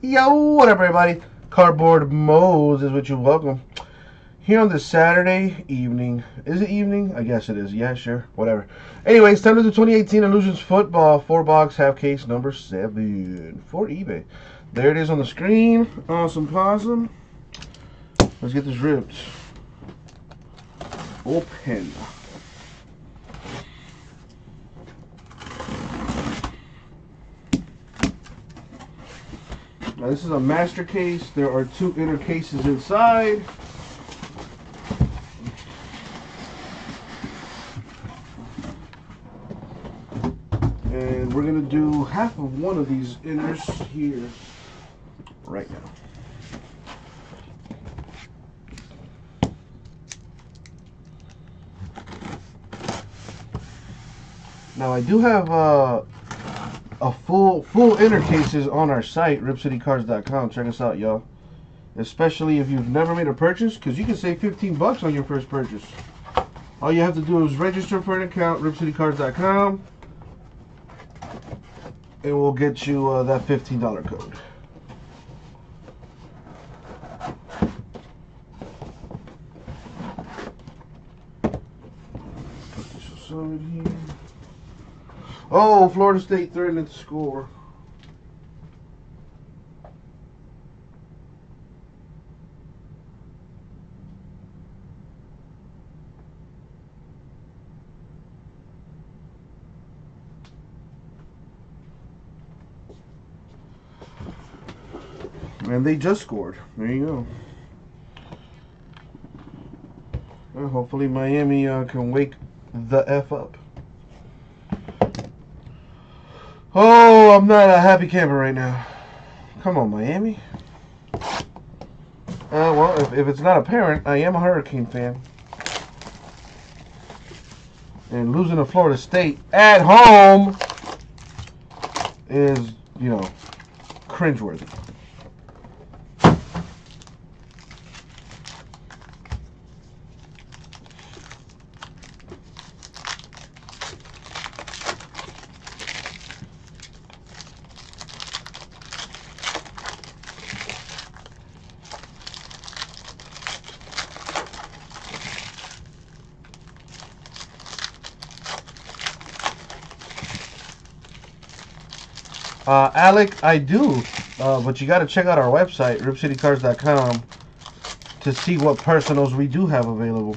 Yo, what up, everybody? Cardboard Moses with you. Welcome. Here on this Saturday evening. Is it evening? I guess it is. Yeah, sure. Whatever. Anyway, it's time to do 2018 Illusions Football. 4-box, half case, number 7 for eBay. There it is on the screen. Awesome possum. Let's get this ripped. Open. Now this is a master case. There are two inner cases inside. And we're going to do half of one of these inners here right now. Now I do have a full inner cases on our site, ripcitycards.com. Check us out, y'all. Especially if you've never made a purchase, because you can save 15 bucks on your first purchase. All you have to do is register for an account, ripcitycards.com. It will get you that $15 code. Put this aside here. Oh, Florida State threatening to score. And they just scored. There you go. Well, hopefully Miami can wake the F up. Oh, I'm not a happy camper right now. Come on, Miami. Well, if it's not apparent, I am a Hurricane fan. And losing to Florida State at home is, you know, cringeworthy. Alec, I do, but you got to check out our website, ripcitycards.com, to see what personals we do have available.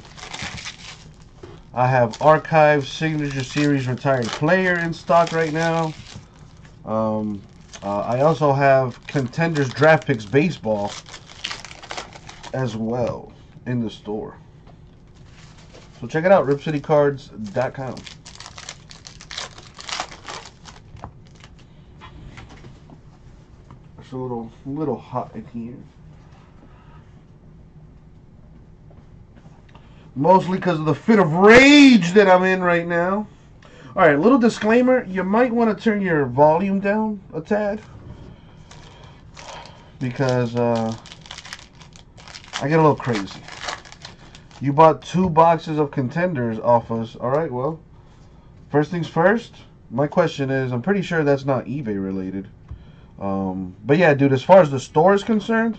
I have Archive Signature Series Retired Player in stock right now. I also have Contenders Draft Picks Baseball as well in the store. So check it out, ripcitycards.com. A little hot in here, mostly because of the fit of rage that I'm in right now. All right, little disclaimer: you might want to turn your volume down a tad because I get a little crazy. You bought two boxes of Contenders off us. All right, well, first things first. My question is: I'm pretty sure that's not eBay related. But yeah, dude, as far as the store is concerned,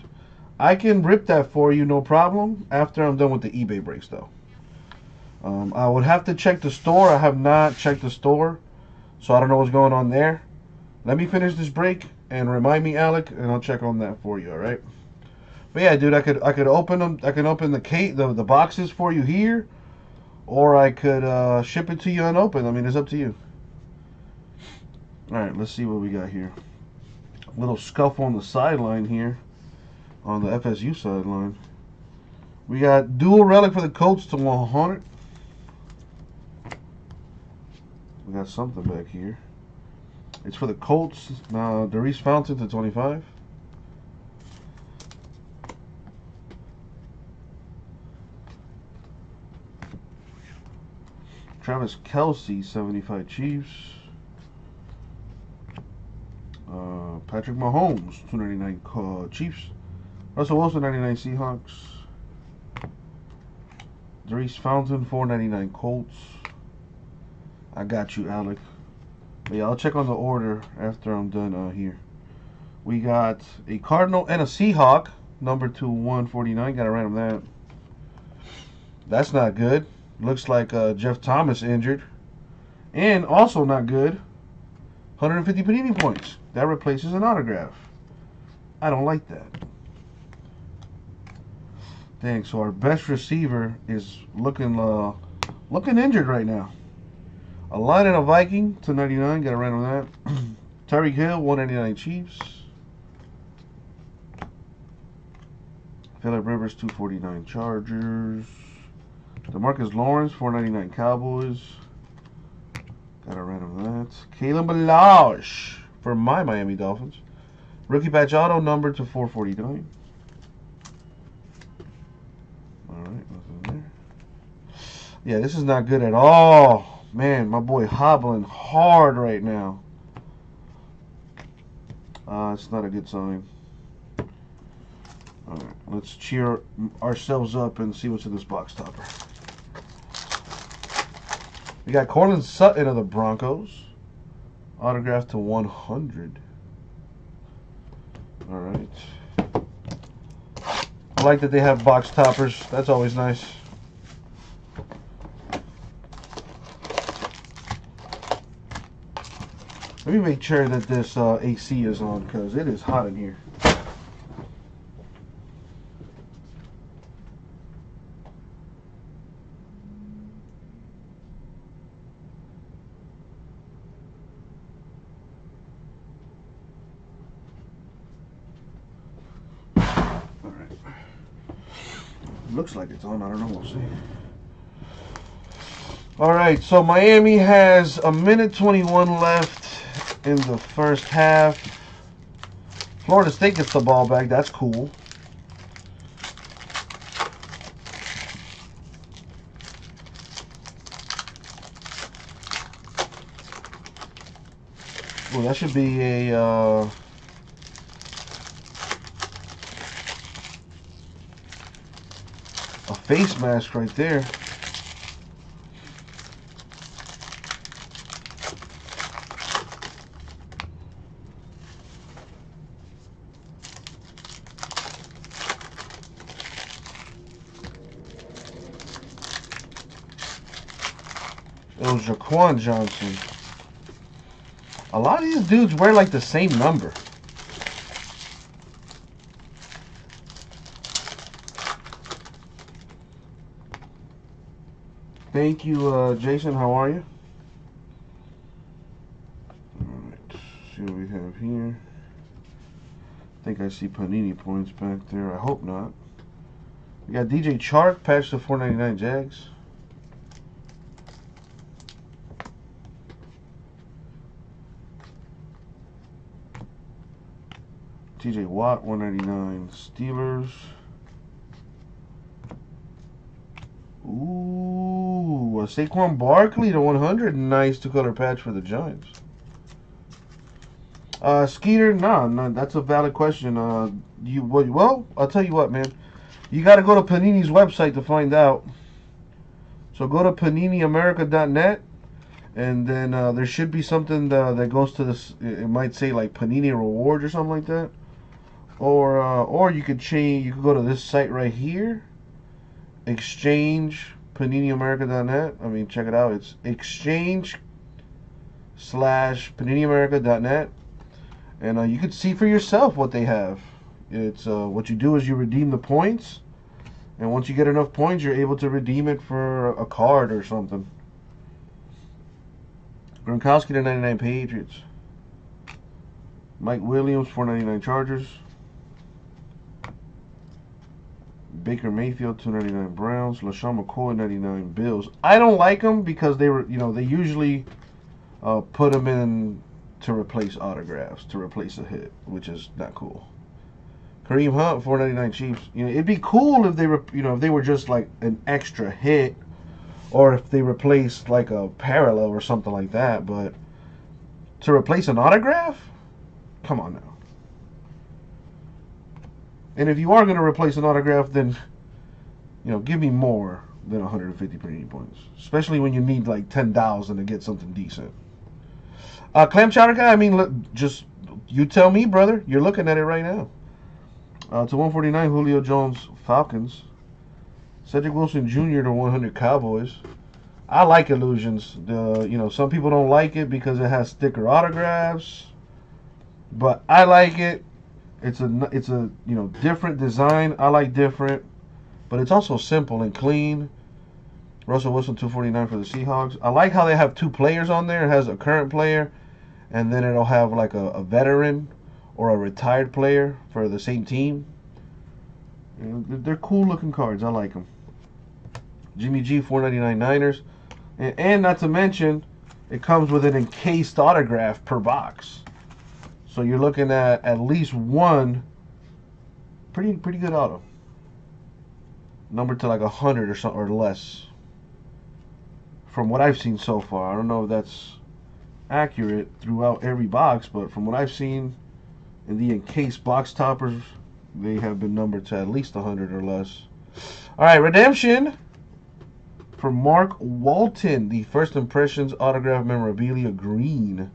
I can rip that for you, no problem, after I'm done with the eBay breaks, though. I would have to check the store. I have not checked the store, so I don't know what's going on there. Let me finish this break and remind me, Alec, and I'll check on that for you, all right? But yeah, dude, I could open them. I can open the boxes for you here, or I could ship it to you unopened. I mean, it's up to you. All right, let's see what we got here. Little scuffle on the sideline here, on the FSU sideline. We got dual relic for the Colts to 100. We got something back here. It's for the Colts. Now, Darius Fountain to 25. Travis Kelce, 75 Chiefs. Patrick Mahomes, 299 Chiefs. Russell Wilson, 99 Seahawks. Darius Fountain, 499 Colts. I got you, Alec. But yeah, I'll check on the order after I'm done here. We got a Cardinal and a Seahawk, number /149. Gotta random that. That's not good. Looks like Jeff Thomas injured. And also not good, 150 Panini points. That replaces an autograph. I don't like that. Thanks. So our best receiver is looking looking injured right now. A Lion and a Viking, 299. Got a random that. Tyreek Hill, 199 Chiefs. Phillip Rivers, 249 Chargers. DeMarcus Lawrence, 499 Cowboys. Got a random that. Kalen Balazs for my Miami Dolphins. Rookie patch auto, number /449. Alright, nothing there. Yeah, this is not good at all. Man, my boy hobbling hard right now. It's not a good sign. Alright, let's cheer ourselves up and see what's in this box topper. We got Cortland Sutton of the Broncos. Autograph /100. Alright. I like that they have box toppers. That's always nice. Let me make sure that this AC is on, because it is hot in here. Looks like it's on. I don't know. We'll see. All right. So Miami has a minute 21 left in the first half. Florida State gets the ball back. That's cool. Well, that should be a... face mask right there. It was Jaquan Johnson. A lot of these dudes wear like the same number. Thank you, Jason. How are you? Alright, see what we have here. I think I see Panini points back there. I hope not. We got DJ Chark, patch /499 Jags. TJ Watt, 199 Steelers. Ooh, a Saquon Barkley /100. Nice two-color patch for the Giants. Skeeter, nah, that's a valid question. Well, I'll tell you what, man. You got to go to Panini's website to find out. So go to PaniniAmerica.net, and then there should be something that goes to this. It might say like Panini Rewards or something like that, or you could change. You could go to this site right here. Exchange PaniniAmerica.net. I mean, check it out. It's exchange.com/PaniniAmerica.net, and you can see for yourself what they have. It's what you do is you redeem the points, and once you get enough points, you're able to redeem it for a card or something. Gronkowski /99 Patriots. Mike Williams /499 Chargers. Baker Mayfield /299 Browns. LaShawn McCoy /99 Bills. I don't like them because they were, they usually put them in to replace autographs, to replace a hit, which is not cool. Kareem Hunt /499 Chiefs. It'd be cool if they were, if they were just like an extra hit, or if they replaced like a parallel or something like that. But to replace an autograph, come on now. And if you are going to replace an autograph, then, give me more than 150 Panini points. Especially when you need like 10,000 to get something decent. Clam chowder guy, I mean, just You tell me, brother. You're looking at it right now. To 149, Julio Jones, Falcons. Cedric Wilson Jr. to 100, Cowboys. I like Illusions. You know, some people don't like it because it has thicker autographs, but I like it. It's a you know, different design. I like different, but it's also simple and clean. Russell Wilson 249 for the Seahawks. I like how they have two players on there. It has a current player, and then it'll have like a veteran or a retired player for the same team. You know, they're cool looking cards. I like them. Jimmy G 499 Niners, and not to mention, it comes with an encased autograph per box. So you're looking at least one pretty good auto. Numbered to like 100 or something or less. From what I've seen so far. I don't know if that's accurate throughout every box, but from what I've seen in the encased box toppers, they have been numbered to at least 100 or less. Alright, redemption for Mark Walton, the First Impressions autograph memorabilia green.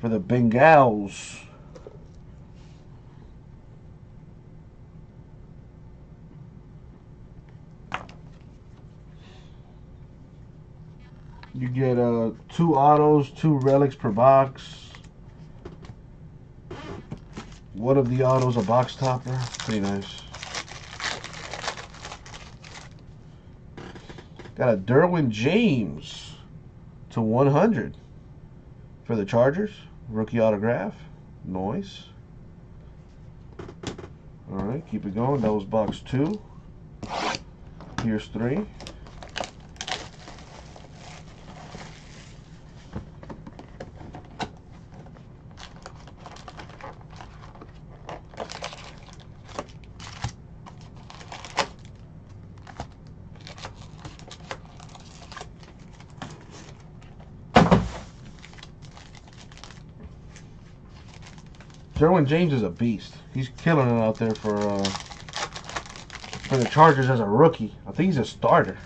For the Bengals. You get 2 autos, 2 relics per box. One of the autos a box topper. Pretty nice. Got a Derwin James to 100. For the Chargers, rookie autograph, noise. All right, keep it going. That was box 2. Here's 3. Derwin James is a beast. He's killing it out there for the Chargers as a rookie. I think he's a starter.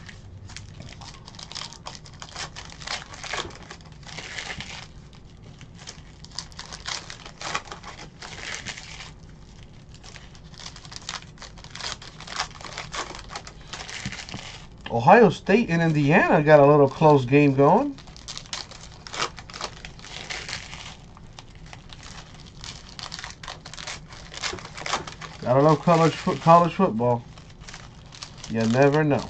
Ohio State and Indiana got a little close game going. I don't know college football. You never know.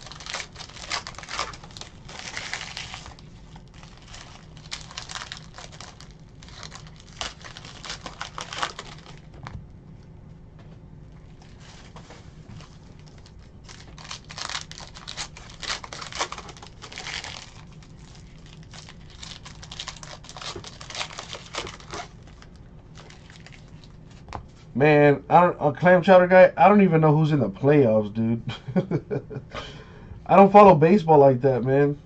Man, a clam chowder guy, I don't even know who's in the playoffs, dude. I don't follow baseball like that, man.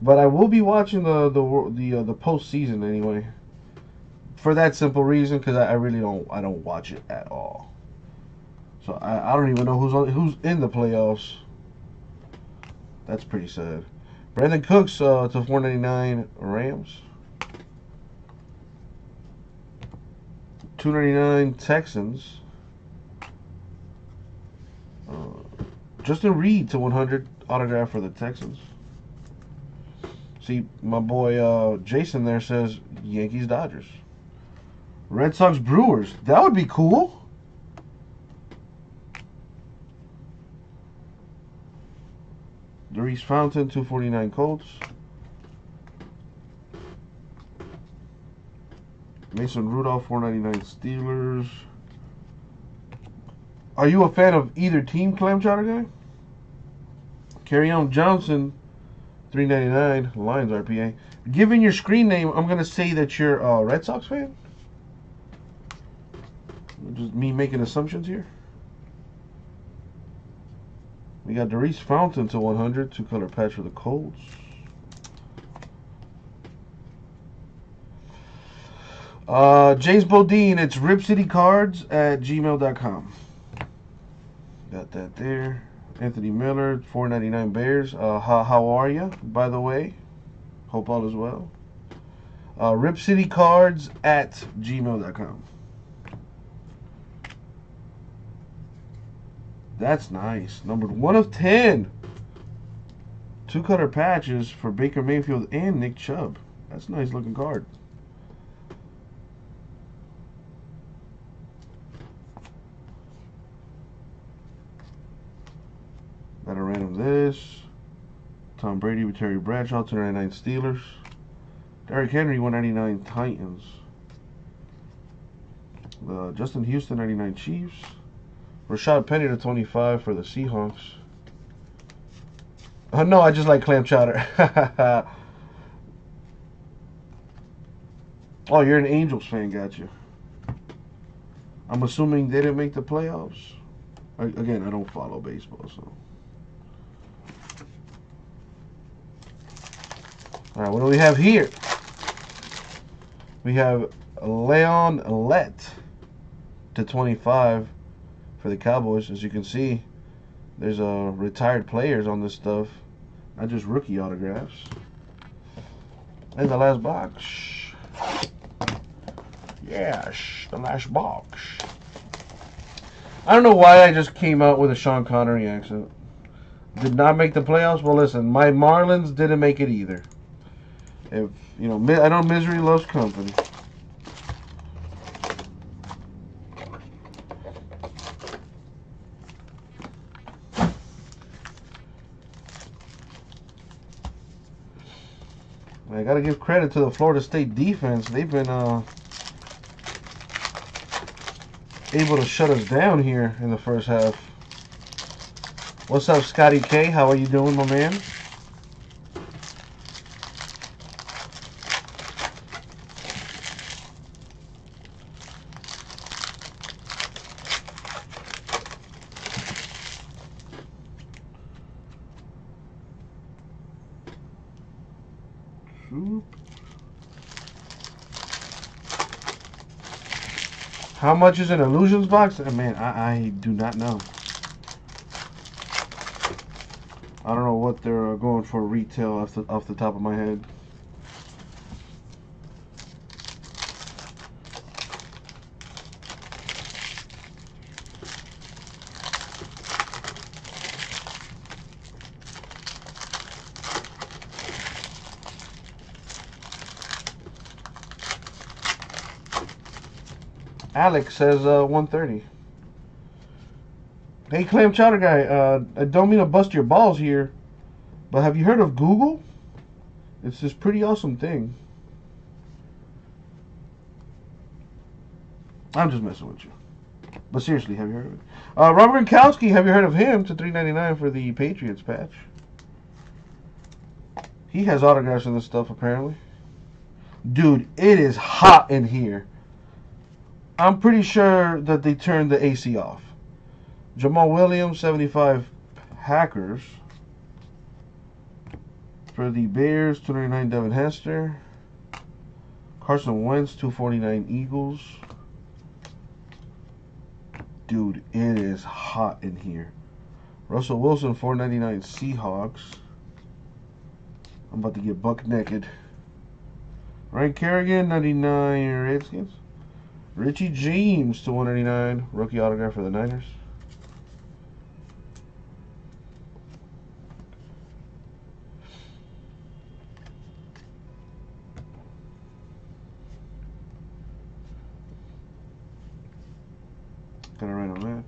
But I will be watching the postseason anyway. For that simple reason, because I really don't watch it at all. So I don't even know who's in the playoffs. That's pretty sad. Brandon Cooks to 499 Rams. 299 Texans. Justin Reed to 100 autograph for the Texans. See, my boy Jason there says Yankees Dodgers. Red Sox Brewers. That would be cool. Darius Fountain 249 Colts. Mason Rudolph, 499 Steelers. Are you a fan of either team, Clam Chowder Guy? Kerryon Johnson, 399 Lions RPA. Given your screen name, I'm going to say that you're a Red Sox fan. Just me making assumptions here. We got Darius Fountain to 100, 2-color patch for the Colts. James Bodine, it's ripcitycards@gmail.com. Got that there. Anthony Miller, 499 Bears. How are you, by the way? Hope all is well. ripcitycards@gmail.com. That's nice. Numbered 1 of 10. 2-cutter patches for Baker Mayfield and Nick Chubb. That's a nice looking card. Got a random this. Tom Brady with Terry Bradshaw, 299 Steelers. Derrick Henry, 199 Titans. Justin Houston, 99 Chiefs. Rashad Penny /25 for the Seahawks. Oh, no, I just like clam chowder. Oh, you're an Angels fan, got you. I'm assuming they didn't make the playoffs. Again, I don't follow baseball, so. All right, what do we have here? We have Leon Lett /25 for the Cowboys. As you can see, there's retired players on this stuff, not just rookie autographs. And the last box. Yes, the last box. I don't know why I just came out with a Sean Connery accent. Did not make the playoffs? Well, listen, my Marlins didn't make it either. If, you know, I know misery loves company. I gotta give credit to the Florida State defense. They've been able to shut us down here in the first half. What's up, Scotty K? How are you doing, my man? How much is an Illusions box? Man, I do not know. I don't know what they're going for retail off the top of my head. Alex says 130. Hey, Clam Chowder Guy, I don't mean to bust your balls here, but have you heard of Google? It's this pretty awesome thing. I'm just messing with you. But seriously, have you heard of it? Robert Gronkowski, have you heard of him? /399 for the Patriots patch. He has autographs on this stuff, apparently. Dude, it is hot in here. I'm pretty sure that they turned the AC off. Jamal Williams, 75 Packers. For the Bears, 299 Devin Hester. Carson Wentz, 249 Eagles. Dude, it is hot in here. Russell Wilson, 499 Seahawks. I'm about to get buck naked. Ryan Kerrigan, 99 Redskins. Richie James /199, rookie autograph for the Niners. Gonna write on that.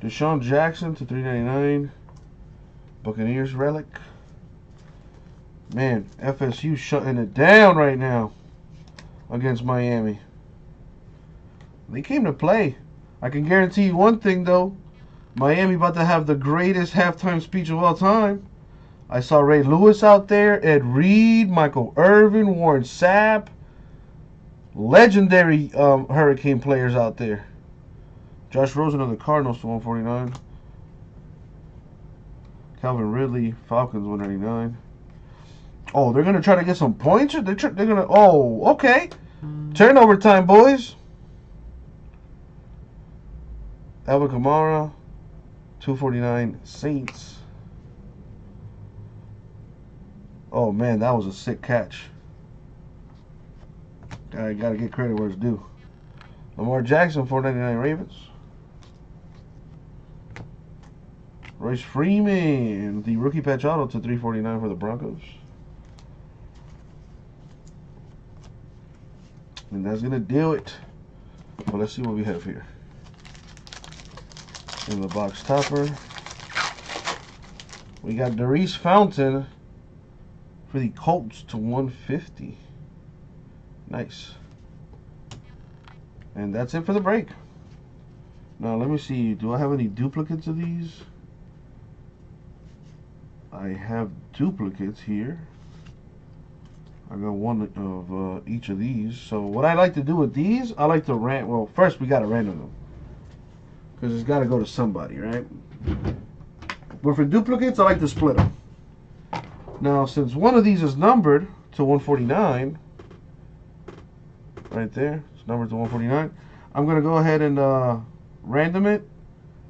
Deshaun Jackson /399, Buccaneers relic. Man, FSU shutting it down right now against Miami. They came to play. I can guarantee you one thing, though. Miami about to have the greatest halftime speech of all time. I saw Ray Lewis out there, Ed Reed, Michael Irvin, Warren Sapp. Legendary Hurricane players out there. Josh Rosen of the Cardinals /149. Calvin Ridley, Falcons /199. Oh, they're going to try to get some points? They're going to... Oh, okay. Turnover time, boys. Alvin Kamara, 249 Saints. Oh man, that was a sick catch. Got to get credit where it's due. Lamar Jackson, 499 Ravens. Royce Freeman, the rookie patch auto to 349 for the Broncos. And that's going to do it. Well, let's see what we have here. In the box topper, we got Darius Fountain for the Colts to 150. Nice. And that's it for the break. Now, let me see. Do I have any duplicates of these? I have duplicates here. I got one of each of these. So what I like to do with these, I like to random. Well, first we got to random them, because it's got to go to somebody, right? But for duplicates, I like to split them. Now, since one of these is numbered to 149, right there, it's numbered to 149, I'm going to go ahead and random it.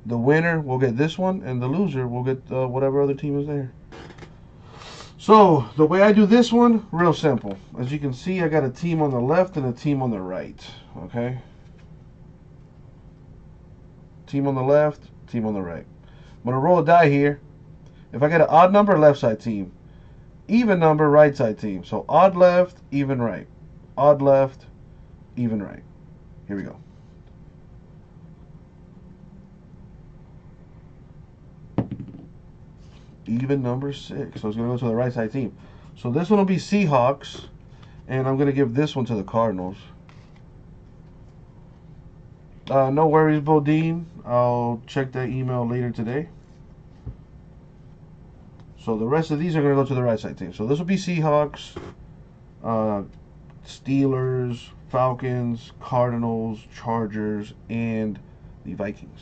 The winner will get this one, and the loser will get whatever other team is there. So, the way I do this one, real simple. As you can see, I got a team on the left and a team on the right, okay? Team on the left, team on the right. I'm going to roll a die here. If I get an odd number, left side team. Even number, right side team. So, odd left, even right. Odd left, even right. Here we go. Even number 6. So it's going to go to the right side team. So this one will be Seahawks. And I'm going to give this one to the Cardinals. No worries, Bodine. I'll check that email later today. So the rest of these are going to go to the right side team. So this will be Seahawks, Steelers, Falcons, Cardinals, Chargers, and the Vikings.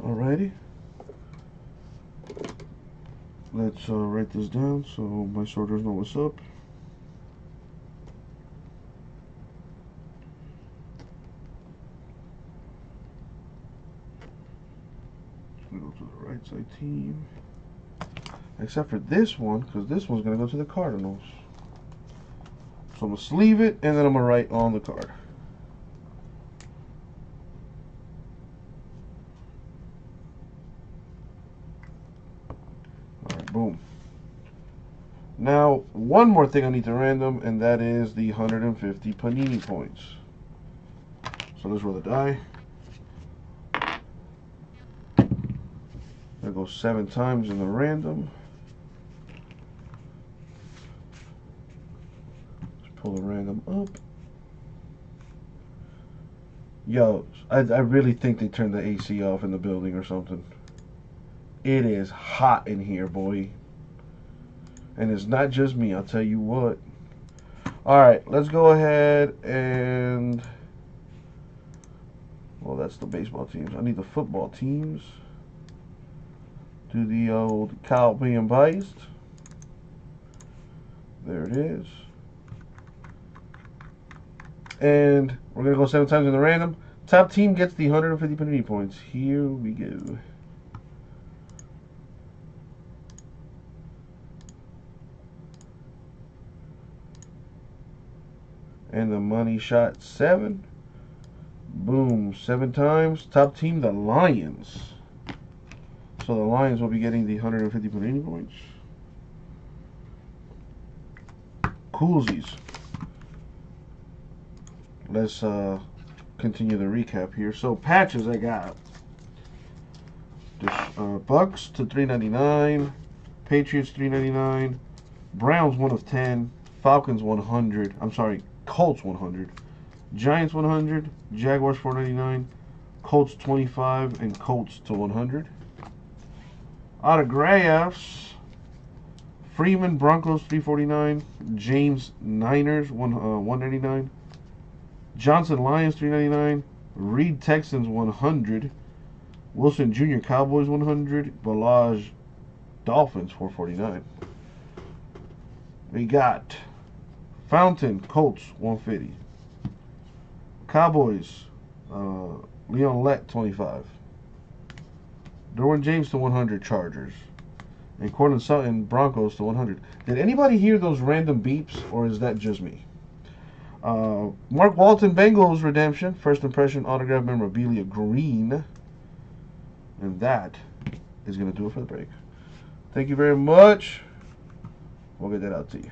Alrighty, let's write this down so my sorters know what's up. Gonna go to the right side team, except for this one, because this one's gonna go to the Cardinals. So I'm gonna sleeve it, and then I'm gonna write on the card. Boom. Now, one more thing I need to random, and that is the 150 Panini points. So let's roll the die. That goes 7 times in the random. Let's pull the random up. Yo, I really think they turned the AC off in the building or something. It is hot in here, boy. And it's not just me, I'll tell you what. Alright, let's go ahead and... Well, that's the baseball teams. I need the football teams. Do the old cow being biased. There it is. And we're going to go 7 times in the random. Top team gets the 150 penalty points. Here we go. And the money shot 7. Boom. 7 times. Top team, the Lions. So the Lions will be getting the 150 Panini points. Coolsies. Let's continue the recap here. So patches I got. Bucks to 399. Patriots 399. Browns 1 of 10. Falcons 100. I'm sorry. Colts 100, Giants 100, Jaguars 499, Colts 25, and Colts to 100. Autographs, Freeman Broncos 349, James Niners 199, Johnson Lions 399, Reed Texans 100, Wilson Jr. Cowboys 100, Balaj Dolphins 449. We got Fountain, Colts, 150. Cowboys, Leon Lett, 25. Derwin James to 100, Chargers. and Cortland Sutton, Broncos /100. Did anybody hear those random beeps, or is that just me? Mark Walton, Bengals redemption, first impression autograph memorabilia green, and that is going to do it for the break. Thank you very much. We'll get that out to you.